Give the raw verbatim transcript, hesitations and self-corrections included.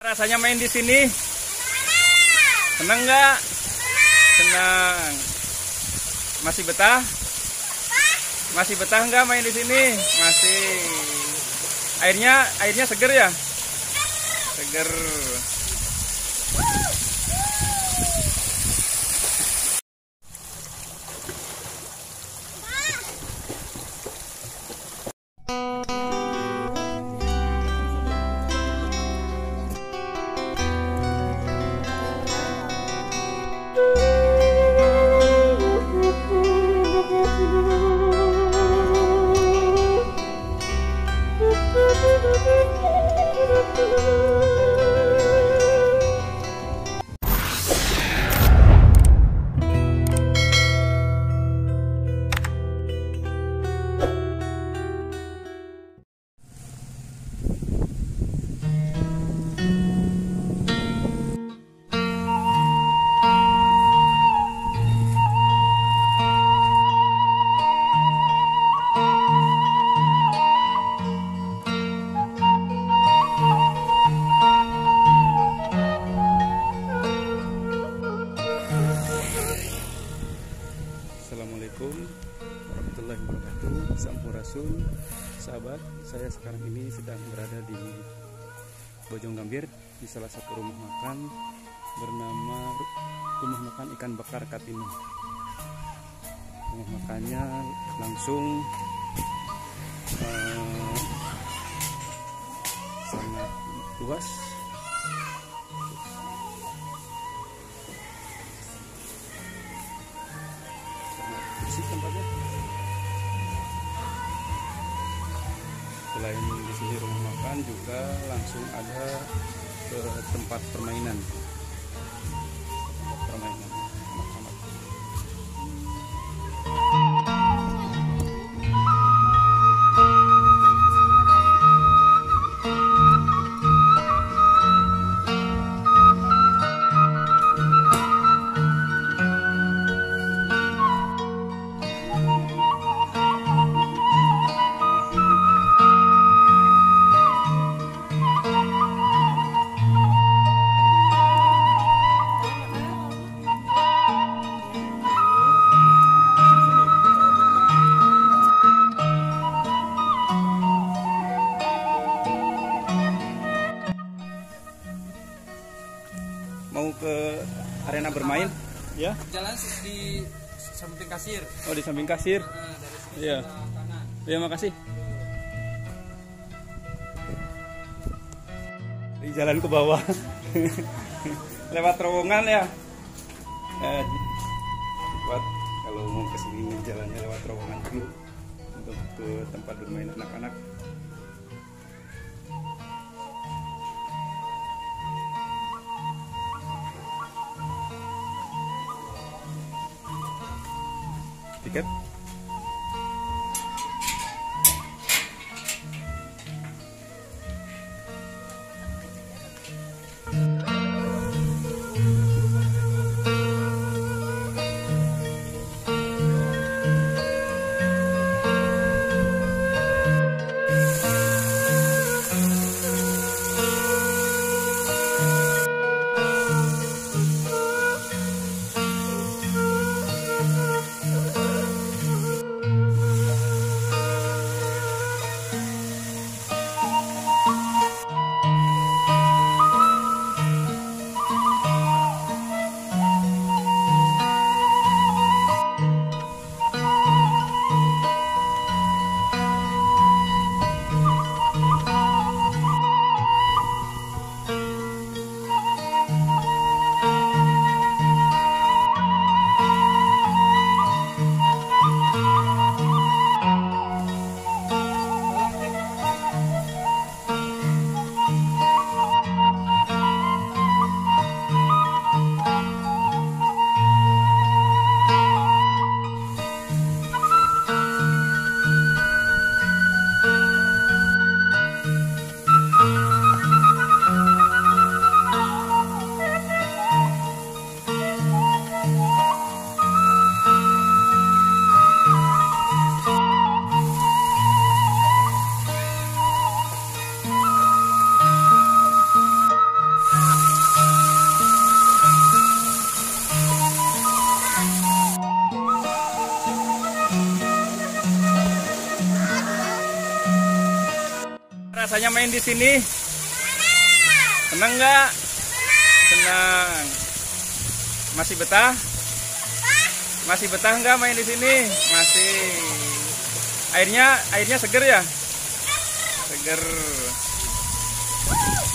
Rasanya main di sini? Senang nggak? Senang. Masih betah? Masih betah nggak main di sini? Masih. Airnya, airnya seger ya? Seger. Sampurasun, sahabat, saya sekarang ini sedang berada di Bojong Gambir di salah satu rumah makan bernama Rumah Makan Ikan Bakar Katineung. Rumah makannya langsung eh, sangat luas. Sangat bersih tempatnya. Selain di sini rumah makan juga langsung ada ke tempat permainan. Tempat permainan. Mau ke arena bermain, ya? Jalan di samping kasir. Oh, di samping kasir. Iya. Terima kasih. Di jalan ke bawah, lewat terowongan ya. Eh, buat kalau mau kesini jalannya lewat terowongan dulu untuk ke tempat bermain anak-anak. Tiket di sini? Senang nggak? Senang. Masih betah? Masih betah nggak main di sini? Masih. Airnya, airnya seger ya? Seger.